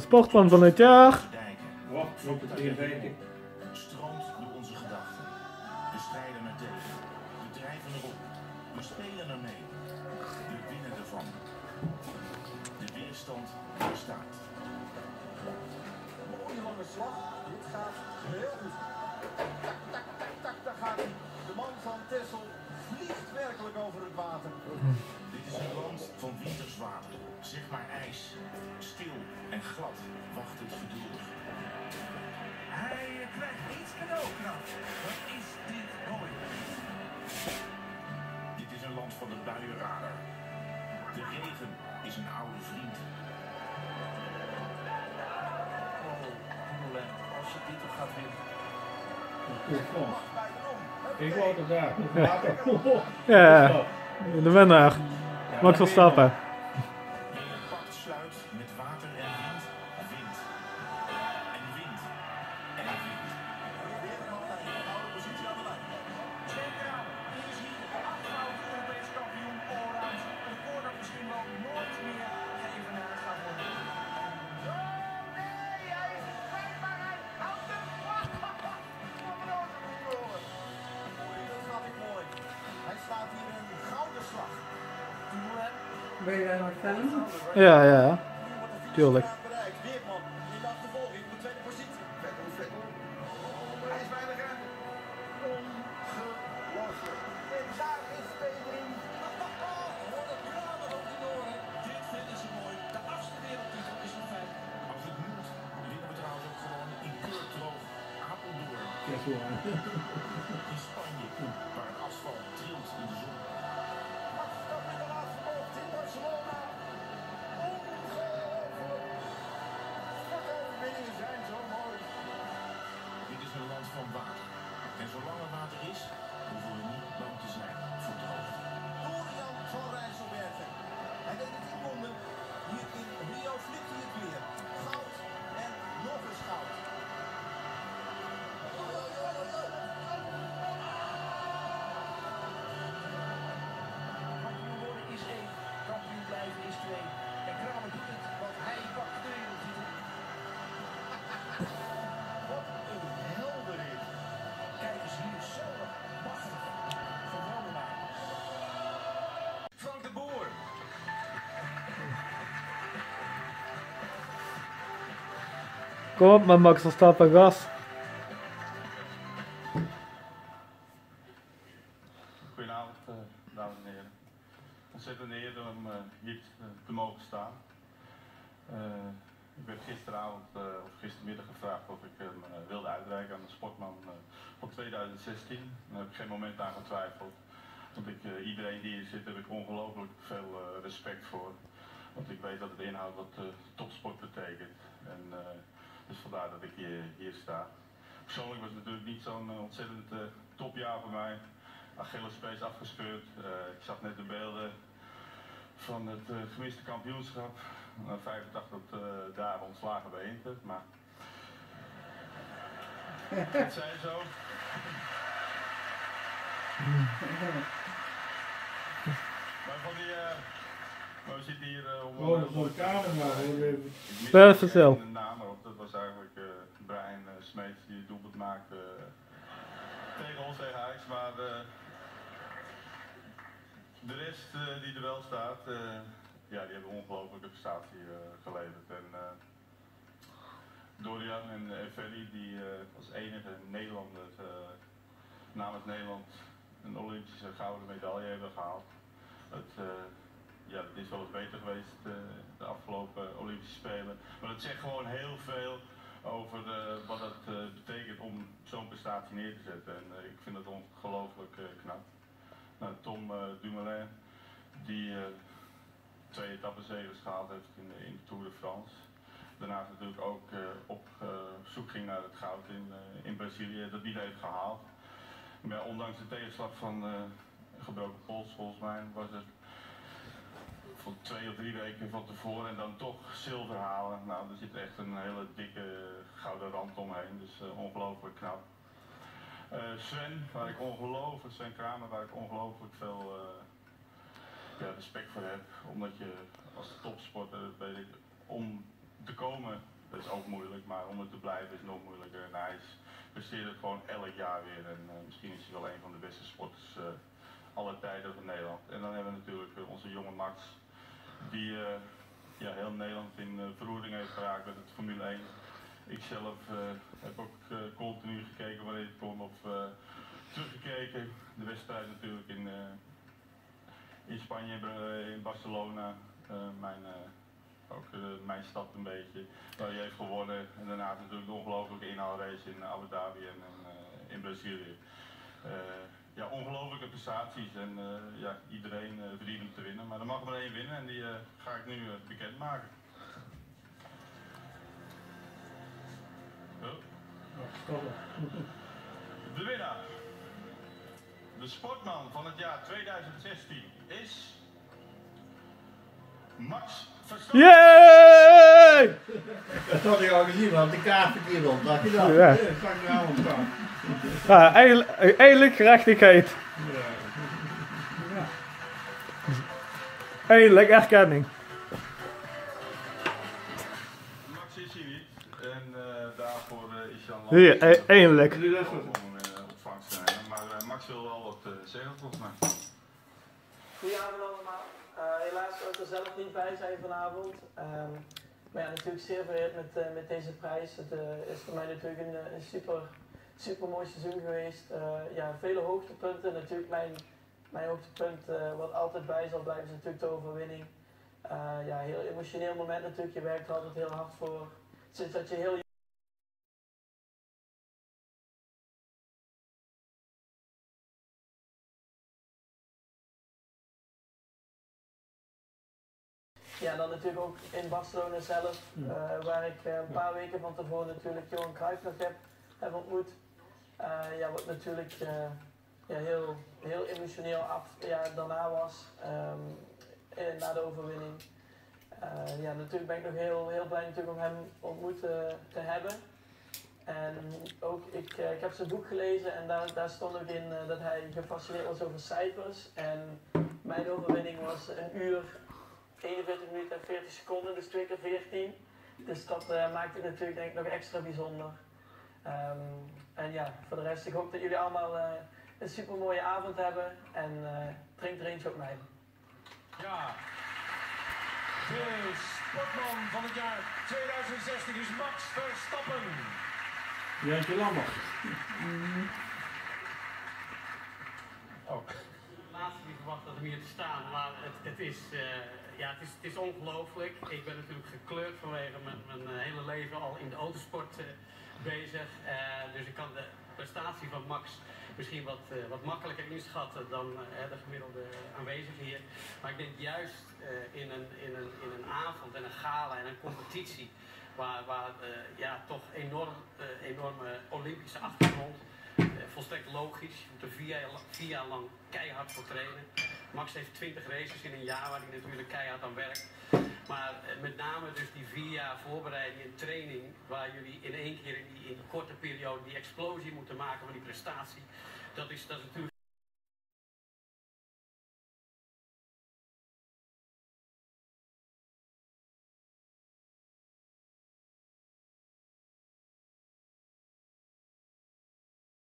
sportplan van het jaar. Wat op de tv. Stroomt door onze gedachten. We strijden er tegen. We drijven erop. We spelen er mee. We winnen ervan. De weerstand bestaat. Mooie lange slag. Dit gaat heel goed. Tak, tak, tak, tak, daar gaat hij. De man van Tessel vliegt werkelijk over het water. Dit is een land van winterswater. Zeg maar ijs. Stil en glad. Wacht het geduldig. Hij krijgt niets cadeauknap. Wat is dit mooi? Dit is een land van de buienradar. De regen is een oude vriend. Oh, Dumoulin, als je dit toch gaat winnen. Ik wou het daar. Ja, de winnaar. Max Verstappen. Ben je daar nog fan van? Ja, ja. Tuurlijk. Weerman, die laat de volging op de tweede positie. Hij is weinig ruimte. Ongelooflijk. En daar is Pedri. Wordt het kramer op de doorn. Dit vinden ze mooi. De achtste wereldtitel is een feit. Als het moet, winnen we trouwens ook gewoon in Keurdroog, Apeldoorn. In Spanje, waar het asfalt trilt in de zon. Van water. En zolang er water is, hoeven we niet bang te zijn voor de hoogte. Dorian van Rijsselbergen. Hij deed het in Londen. Hier in Rio flikt hij het weer. Goud en nog eens goud. Kampioen worden is 1, kampioen blijven is 2. En Kramer doet het, want hij pakt de wereldtitel. Kom op maar Max Verstappen, gas. Goedenavond, dames en heren. Ontzettend eer om hier te mogen staan. Ik werd gisteravond of gistermiddag gevraagd of ik hem wilde uitreiken aan de sportman van 2016. Daar heb ik geen moment aan getwijfeld. Want ik, iedereen die hier zit, heb ik ongelooflijk veel respect voor. Want ik weet dat het inhoudt wat topsport betekent. En, dus vandaar dat ik hier sta. Persoonlijk was het natuurlijk niet zo'n ontzettend topjaar voor mij. Achillespees afgespeurd. Ik zag net de beelden van het gemiste kampioenschap. 85 dagen ontslagen bij Inter. Maar het zijn zo. Maar van die... Maar we zitten hier om... Oh, dat is een camera. Ik mis een naam, maar dat was eigenlijk Brian Smeets die het doelpunt maakte tegen ons, tegen Ajax. Maar de rest die er wel staat, ja, die hebben een ongelofelijke prestatie geleverd. En Dorian en Ferry, die als enige Nederlander namens Nederland een Olympische gouden medaille hebben gehaald. Ja, het is wel eens beter geweest de afgelopen Olympische Spelen. Maar dat zegt gewoon heel veel over wat het betekent om zo'n prestatie neer te zetten. En ik vind dat ongelooflijk knap. Nou, Tom Dumoulin, die twee etappenzegers gehaald heeft in de Tour de France. Daarnaast natuurlijk ook op zoek ging naar het goud in Brazilië, dat niet heeft gehaald. Maar ondanks de tegenslag van gebroken pols, volgens mij, was het van 2 of 3 weken van tevoren en dan toch zilver halen. Nou, er zit echt een hele dikke gouden rand omheen, dus ongelooflijk knap. Sven Kramer, waar ik ongelooflijk veel respect voor heb. Omdat je als topsporter, weet ik, om te komen, dat is ook moeilijk, maar om er te blijven is nog moeilijker. En hij presteert het gewoon elk jaar weer en misschien is hij wel een van de beste sporters aller tijden van Nederland. En dan hebben we natuurlijk onze jonge Max, die ja, heel Nederland in verroering heeft geraakt met het Formule 1. Ik zelf heb ook continu gekeken wanneer ik kon, of teruggekeken. De wedstrijd natuurlijk in Spanje, in Barcelona, mijn stad een beetje, waar hij heeft gewonnen. En daarna natuurlijk de ongelofelijke inhaalrace in Abu Dhabi en in Brazilië. Ja, ongelofelijke prestaties en ja, iedereen verdient hem te winnen, maar er mag maar één winnen en die ga ik nu bekendmaken. De winnaar, de sportman van het jaar 2016 is Max Verstappen. Yay! Dat had ik al gezien, want de kaart verkeerd op. Dacht je dat? Ja. Dat kan ik nou ontvangen. Ja, eindelijk gerechtigheid. Ja. Ja. Eindelijk erkenning. Max is hier niet en daarvoor is Jan Lammers. Ja, eindelijk. Ontvangst zijn, maar Max wil wel wat zeggen volgens mij. Goedenavond allemaal. Helaas was ik er zelf niet bij zijn vanavond. Maar ja, natuurlijk zeer vereerd met deze prijs. Het is voor mij natuurlijk een super mooi seizoen geweest. Ja, vele hoogtepunten. Natuurlijk mijn hoogtepunt wat altijd bij zal blijven is natuurlijk de overwinning. Ja, heel emotioneel moment natuurlijk. Je werkt er altijd heel hard voor. Sinds dat je heel ja, dan natuurlijk ook in Barcelona zelf, waar ik een paar weken van tevoren natuurlijk Johan Cruijff nog heb ontmoet. Ja, wat natuurlijk ja, heel emotioneel daarna was, na de overwinning. Ja, natuurlijk ben ik nog heel blij natuurlijk om hem ontmoet te hebben. En ook, ik heb zijn boek gelezen en daar stond ook in dat hij gefascineerd was over cijfers. En mijn overwinning was een uur, 41 minuten en 40 seconden, dus 2 keer 14. Dus dat maakt het natuurlijk denk ik nog extra bijzonder. En ja, voor de rest, ik hoop dat jullie allemaal een super mooie avond hebben. En drink er eentje op mij. Ja, de sportman van het jaar 2016 is Max Verstappen. Jan Lammers. Laatste die verwacht dat hem hier te staan, maar het is... ja, het is ongelooflijk. Ik ben natuurlijk gekleurd vanwege mijn hele leven al in de autosport bezig. Dus ik kan de prestatie van Max misschien wat makkelijker inschatten dan de gemiddelde aanwezige hier. Maar ik denk juist in een avond en een gala en een competitie waar ja, toch enorme Olympische achtergrond. Volstrekt logisch, je moet er 4 jaar lang keihard voor trainen. Max heeft 20 races in een jaar waar hij natuurlijk keihard aan werkt. Maar met name dus die 4 jaar voorbereiding en training, waar jullie in één keer in die korte periode die explosie moeten maken van die prestatie. Dat is natuurlijk...